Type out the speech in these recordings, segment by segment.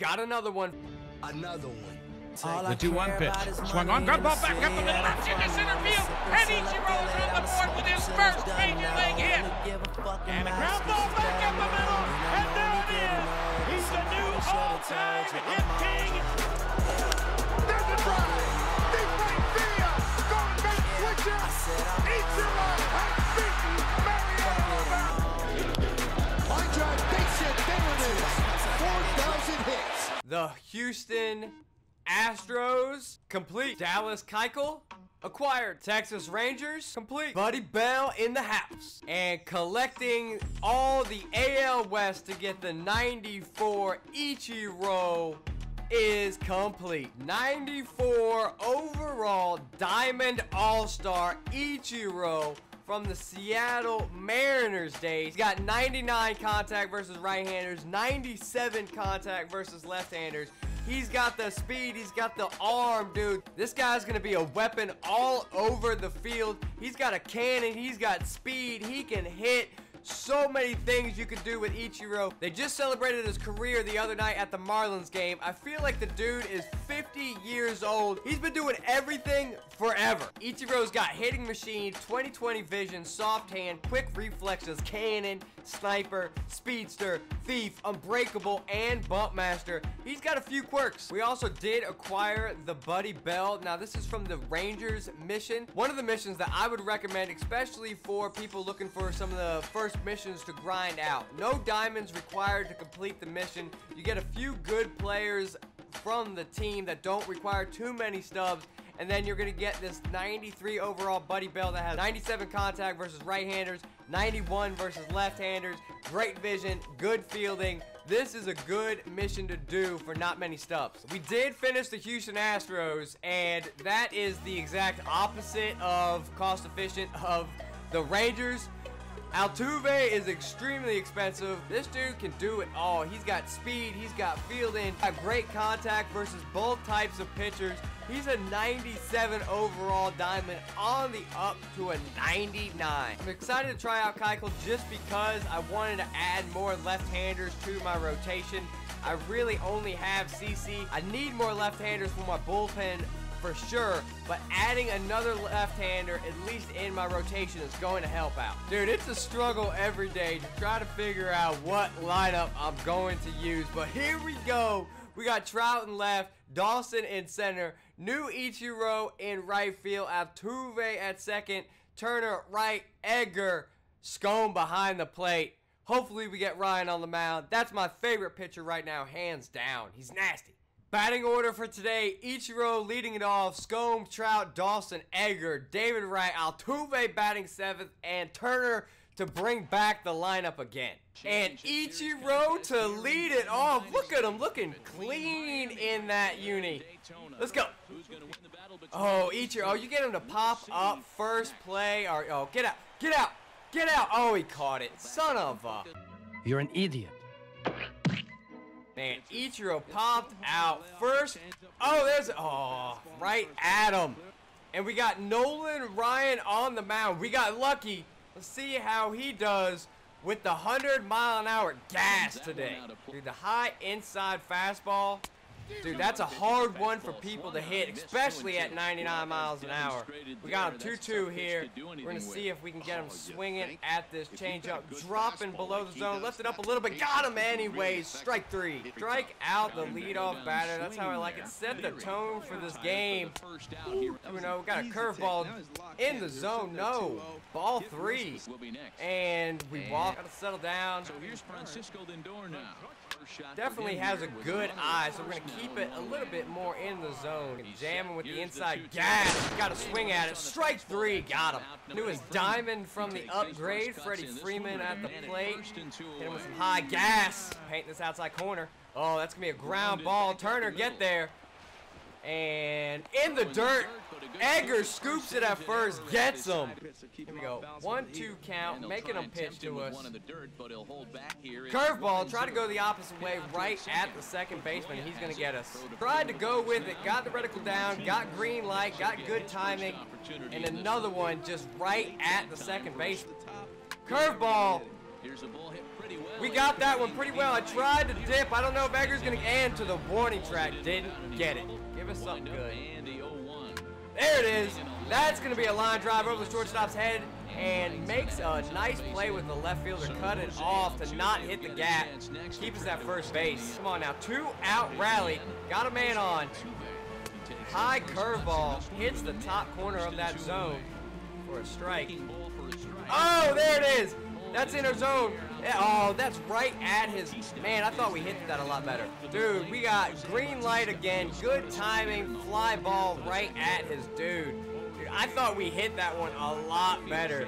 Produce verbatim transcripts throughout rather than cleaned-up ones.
Got another one. Another one. All the two one pitch. Swung on, ground ball back up the middle. Left into center field. And Ichiro is on the board with his first major league hit. And a ground ball back up the middle. And there it is. He's the new all-time hit king. There's a drive. Deep right field. Going back switcher. Ichiro has beaten Mariano. Line drive, base hit. There it is. four thousand hits. The Houston Astros, complete. Dallas Keuchel, acquired. Texas Rangers, complete. Buddy Bell in the house. And collecting all the A L West to get the ninety-four Ichiro is complete. ninety-four overall Diamond All-Star Ichiro from the Seattle Mariners days. He's got ninety-nine contact versus right-handers, ninety-seven contact versus left-handers. He's got the speed, he's got the arm, dude. This guy's gonna be a weapon all over the field. He's got a cannon, he's got speed, he can hit. So many things you could do with Ichiro. They just celebrated his career the other night at the Marlins game. I feel like the dude is fifty years old. He's been doing everything forever. Ichiro's got hitting machine, twenty twenty vision, soft hand, quick reflexes, cannon, sniper, speedster, thief, unbreakable, and bump master. He's got a few quirks. We also did acquire the Buddy Bell. Now, this is from the Rangers mission. One of the missions that I would recommend, especially for people looking for some of the first missions to grind out. No diamonds required to complete the mission. You get a few good players from the team that don't require too many stubs, and then you're going to get this ninety-three overall Buddy Bell that has ninety-seven contact versus right-handers, ninety-one versus left-handers, great vision, good fielding. This is a good mission to do for not many stubs. We did finish the Houston Astros, and that is the exact opposite of cost efficient of the Rangers. Altuve is extremely expensive. This dude can do it all. He's got speed, he's got fielding, got great contact versus both types of pitchers. He's a ninety-seven overall diamond on the up to a ninety-nine. I'm excited to try out Keuchel just because I wanted to add more left-handers to my rotation. I really only have C C. I need more left-handers for my bullpen for sure, but adding another left-hander, at least in my rotation, is going to help out. Dude, it's a struggle every day to try to figure out what lineup I'm going to use, but here we go. We got Trout in left, Dawson in center, new Ichiro in right field, Altuve at second, Turner right, Edgar, Scomo behind the plate. Hopefully we get Ryan on the mound. That's my favorite pitcher right now, hands down. He's nasty. Batting order for today, Ichiro leading it off, Scomo, Trout, Dawson, Edgar, David Wright, Altuve batting seventh, and Turner to bring back the lineup again. And Ichiro to lead it off. Look at him looking clean in that uni. Let's go. Oh, Ichiro, oh, you get him to pop up first play. Or, oh, get out, get out, get out. Oh, he caught it, son of a. You're an idiot. Man, Ichiro popped out first. Oh, there's, oh, right at him. And we got Nolan Ryan on the mound. We got lucky. Let's see how he does with the one hundred mile an hour gas today. Dude, the high inside fastball. Dude, that's a hard one for people to hit, especially at ninety-nine miles an hour. We got him two two here. We're going to see if we can get him swinging at this changeup. Dropping below the zone. Left it up a little bit. Got him anyways. Strike three. Strike out the leadoff batter. That's how I like it. Set the tone for this game. You know, we got a curveball in the zone. No. Ball three. And we walk. Got to settle down. So here's Francisco Lindor now. Definitely has a good eye, so we're going to keep it a little bit more in the zone. Jamming with the inside gas. Got to swing at it. Strike three. Got him. Knew his diamond from the upgrade. Freddie Freeman at the plate. Hit him with some high gas. Paint this outside corner. Oh, that's going to be a ground ball. Turner, get there. And in the dirt. Edgar scoops it at first, gets him. Here we go. One, two count, making him pitch to us. Curveball, try to go the opposite way right at the second baseman. He's going to get us. Tried to go with it, got the reticle down, got green light, got good timing. And another one just right at the second baseman. Curveball. Here's a ball hit pretty We got that one pretty well. I tried to dip. I don't know if Edgar's going to end to the warning track. Didn't get it. Give us something good. There it is. That's going to be a line drive over the shortstop's head and makes a nice play with the left fielder. Cut it off to not hit the gap. Keeps us at first base. Come on now. Two out rally. Got a man on. High curveball. Hits the top corner of that zone for a strike. Oh, there it is. That's in our zone. Oh, that's right at his. Man, I thought we hit that a lot better. Dude, we got green light again. Good timing. Fly ball right at his dude. Dude, I thought we hit that one a lot better.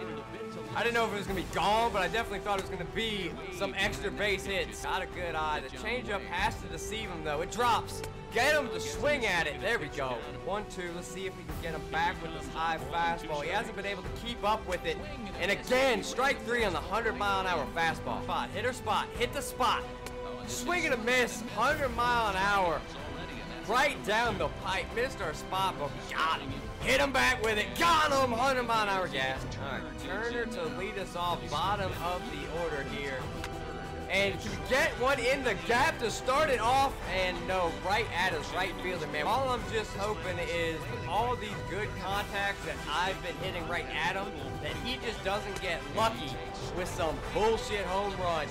I didn't know if it was going to be gone, but I definitely thought it was going to be some extra base hits. Not a good eye. The changeup has to deceive him, though. It drops. Get him to swing at it. There we go. One, two. Let's see if we can get him back with this high fastball. He hasn't been able to keep up with it. And again, strike three on the one hundred mile an hour fastball. Spot. Hit her spot. Hit the spot. Swing and a miss. one hundred mile an hour. Right down the pipe. Missed our spot, but got him. Hit him back with it. Got him. one hundred mile an hour gas. All right. Turner to lead us off. Bottom of the order here. And to get one in the gap to start it off, and no, right at his right fielder, man. All I'm just hoping is all these good contacts that I've been hitting right at him, that he just doesn't get lucky with some bullshit home run.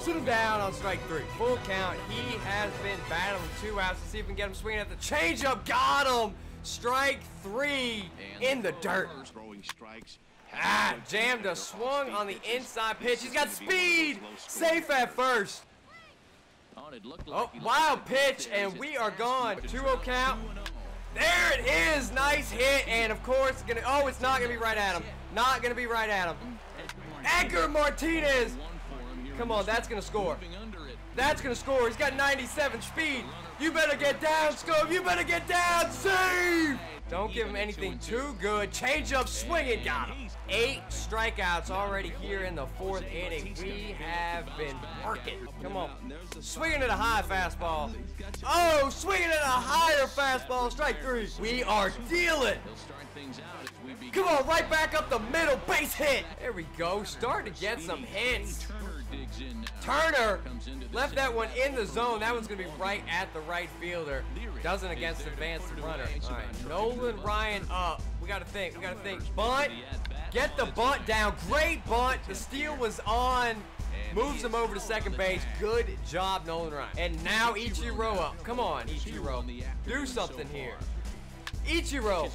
Sit him down on strike three. Full count. He has been battling two outs. Let's see if we can get him swinging at the changeup. Got him. Strike three in the dirt. Ah, jammed a swung on the inside pitch. He's got speed. Safe at first. Oh, wild pitch, and we are gone. two oh count. There it is. Nice hit, and of course, gonna. Oh, it's not going to be right at him. Not going to be right at him. Edgar Martinez. Come on, that's going to score. That's going to score. He's got ninety-seven speed. You better get down, Scomo. You better get down. Save. Don't give him anything too good. Change up, swing it. Got him. Eight strikeouts already here in the fourth inning. We have been working. Come on. Swinging at a high fastball. Oh, swinging at a higher fastball. Strike three. We are dealing. Come on, right back up the middle. Base hit. There we go. Starting to get some hits. Turner left that one in the zone. That one's going to be right at the right fielder. Doesn't against the advanced runner. All right, Nolan Ryan up. We got to think. We got to think. Bunt. Get the bunt down. Great bunt. The steal was on. Moves him over to second base. Good job, Nolan Ryan. And now Ichiro up. Come on, Ichiro. Do something here. Ichiro.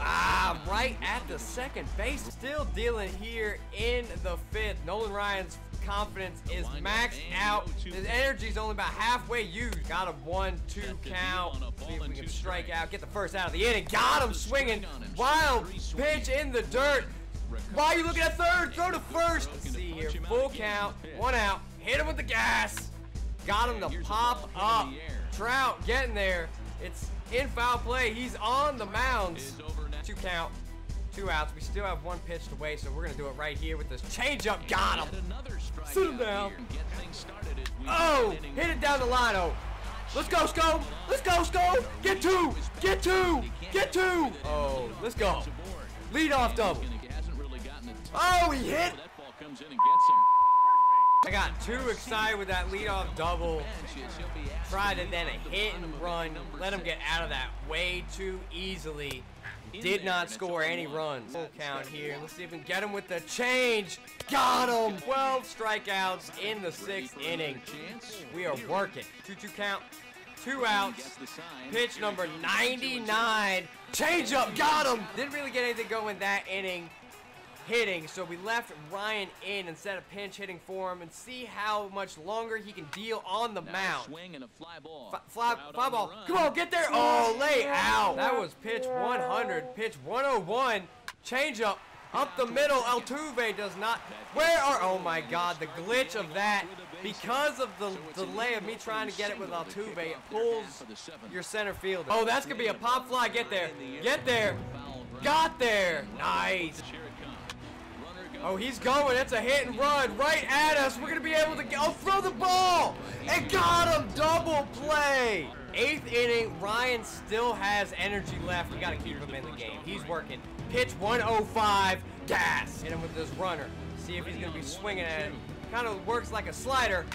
Ah, right at the second base. Still dealing here in the fifth. Nolan Ryan's confidence is maxed out. His energy is only about halfway used. Got a one two count. See if we can strike out. Get the first out of the inning. Got him swinging. Wild pitch in the dirt. Why are you looking at third? Throw to first. Let's see here. Full count. One out. Hit him with the gas. Got him to pop up. Trout getting there. It's in foul play. He's on the mounds. Two count. Two outs. We still have one pitch to waste, so we're going to do it right here with this changeup. Got him. Sit him down. Oh, hit it down the line. Oh, let's go, Sco. Let's go, Sco. Get two. Get two. Get two. Oh, let's go. Lead off double. Oh, he hit. I got too excited with that leadoff double. Tried to then a hit and run. Let him get out of that way too easily. Did not score any runs. Full count here. Let's see if we can get him with the change. Got him. twelve strikeouts in the sixth inning. We are working. two two count. Two outs. Pitch number ninety-nine. Change up. Got him. Didn't really get anything going that inning. Hitting, so we left Ryan in and set a pinch hitting for him and see how much longer he can deal on the mound. Swing and a fly ball. Fly, fly ball. Come on, get there. Oh, lay out. That was pitch one hundred. Pitch one oh one. Change up. Up the middle. Altuve does not. Where are. Oh, my God. The glitch of that. Because of the delay of me trying to get it with Altuve, it pulls your center fielder. Oh, that's going to be a pop fly. Get there. Get there. Got there. Nice. Oh, he's going. It's a hit and run right at us. We're going to be able to get. Oh, throw the ball. And got him. Double play. Eighth inning. Ryan still has energy left. We got to keep him in the game. He's working. Pitch one oh five. Gas. Hit him with this runner. See if he's going to be swinging at it. Kind of works like a slider.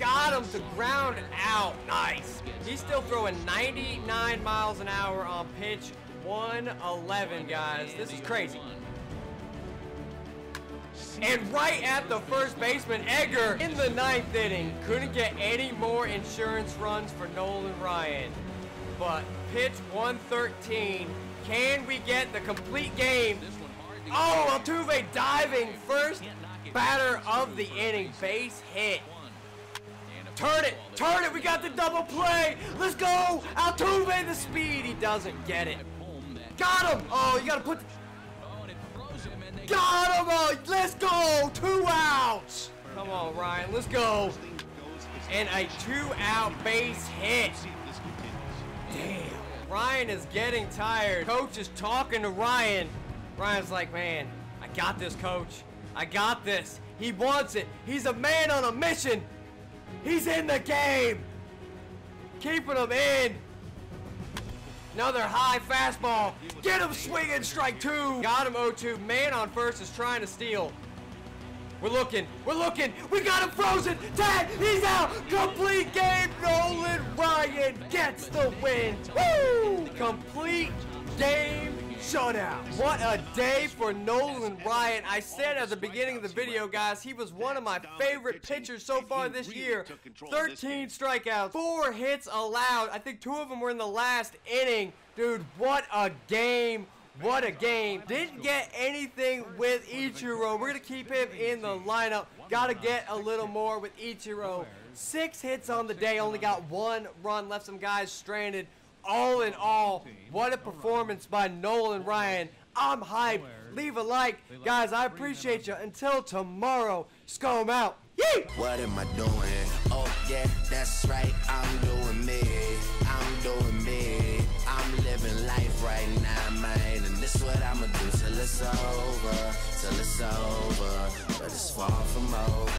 Got him to ground and out. Nice. He's still throwing ninety-nine miles an hour on pitch one eleven, guys. This is crazy. And right at the first baseman, Edgar, in the ninth inning, couldn't get any more insurance runs for Nolan Ryan. But pitch one thirteen, can we get the complete game? Oh, Altuve diving, first batter of the inning, base hit. Turn it, turn it, we got the double play. Let's go, Altuve, the speed, he doesn't get it. Got him, oh, you gotta put the... Got him! Oh, let's go! Two outs! Come on, Ryan, let's go! And a two-out base hit. Damn. Ryan is getting tired. Coach is talking to Ryan. Ryan's like, man, I got this, coach. I got this. He wants it. He's a man on a mission. He's in the game. Keeping him in. Another high fastball. Get him swinging, strike two. Got him oh two, man on first is trying to steal. We're looking, we're looking. We got him frozen, tag, he's out. Complete game, Nolan Ryan gets the win. Woo! Complete game shutout. What a day for Nolan Ryan. I said at the beginning of the video, guys, he was one of my favorite pitchers so far this year. thirteen strikeouts, four hits allowed. I think two of them were in the last inning. Dude, what a game. What a game. Didn't get anything with Ichiro. We're going to keep him in the lineup. Got to get a little more with Ichiro. Six hits on the day. Only got one run. Left some guys stranded. All in all, what a performance by Nolan Ryan. I'm hyped. Leave a like. Guys, I appreciate you. Until tomorrow, Scomo out. Yee! What am I doing? Oh, yeah, that's right. I'm doing me. I'm doing me. I'm living life right now, man. And this is what I'm going to do till it's over. Till it's over. But it's far from over.